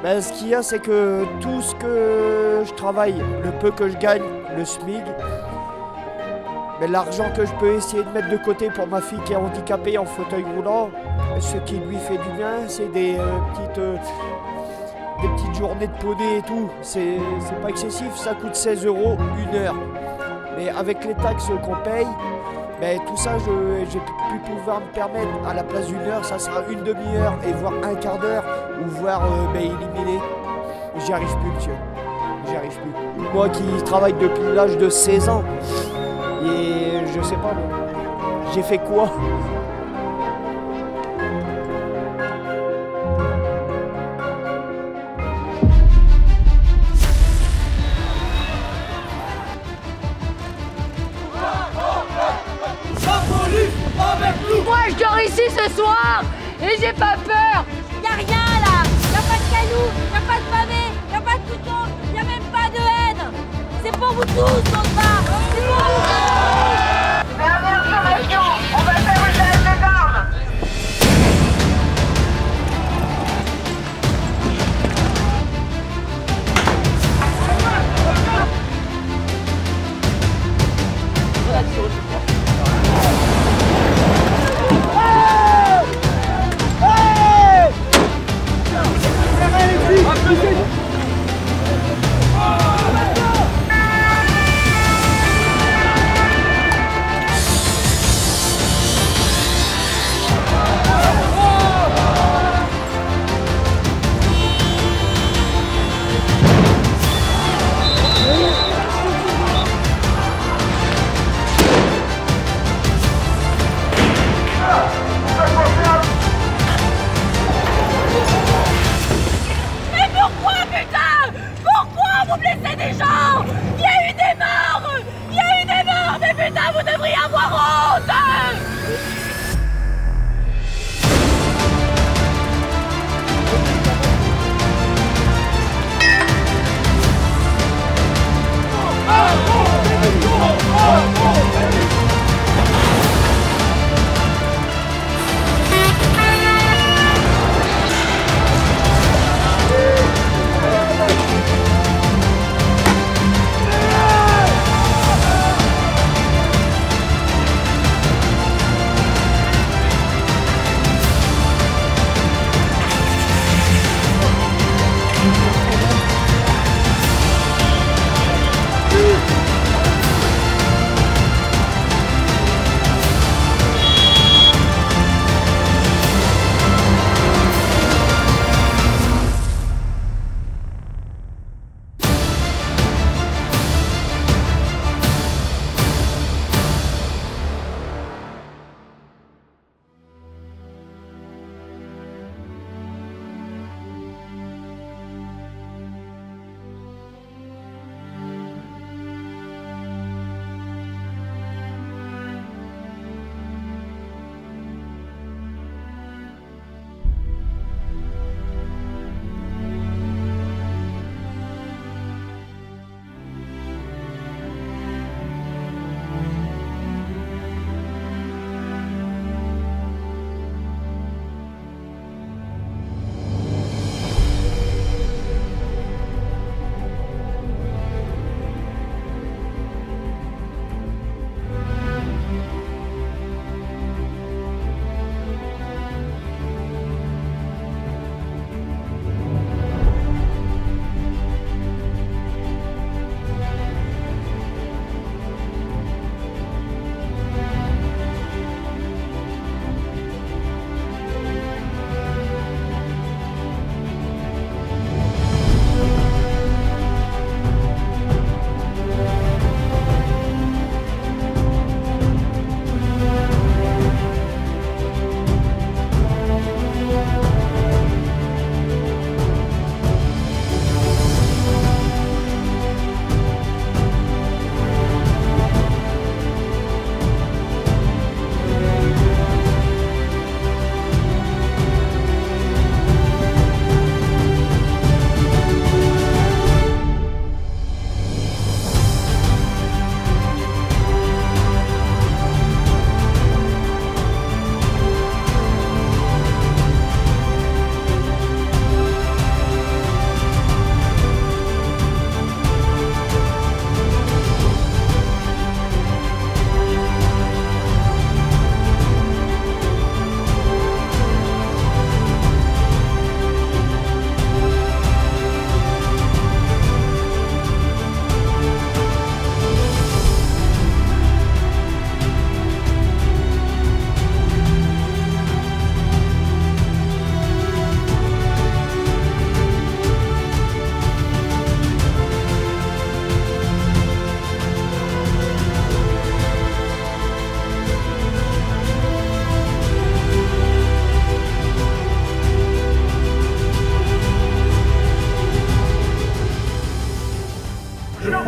Ben, ce qu'il y a, c'est que tout ce que je travaille, le peu que je gagne, le SMIG, ben, l'argent que je peux essayer de mettre de côté pour ma fille qui est handicapée en fauteuil roulant, ce qui lui fait du bien, c'est des petites journées de poney et tout. C'est pas excessif, ça coûte 16 € une heure. Mais avec les taxes qu'on paye, ben, tout ça, je n'ai plus pouvoir me permettre. À la place d'une heure, ça sera une demi-heure, et voire un quart d'heure, ou voire éliminé. J'y arrive plus, monsieur. J'y arrive plus. Moi qui travaille depuis l'âge de 16 ans, et je sais pas, j'ai fait quoi ? Moi je dors ici ce soir et j'ai pas peur. Y'a rien là, y'a pas de cailloux, y'a pas de pavé, y'a pas de couteau, y'a même pas de haine. C'est pour vous tous, mon bar. C'est pour vous tous. Mais attention, on va faire une chasse des armes.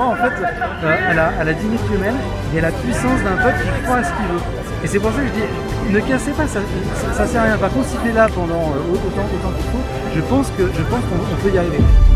croit en fait à la dignité humaine et à la puissance d'un peuple qui croit à ce qu'il veut. Et c'est pour ça que je dis, ne cassez pas, ça sert à rien. Par contre, si t'es là pendant autant qu'il faut, je pense qu'on peut y arriver.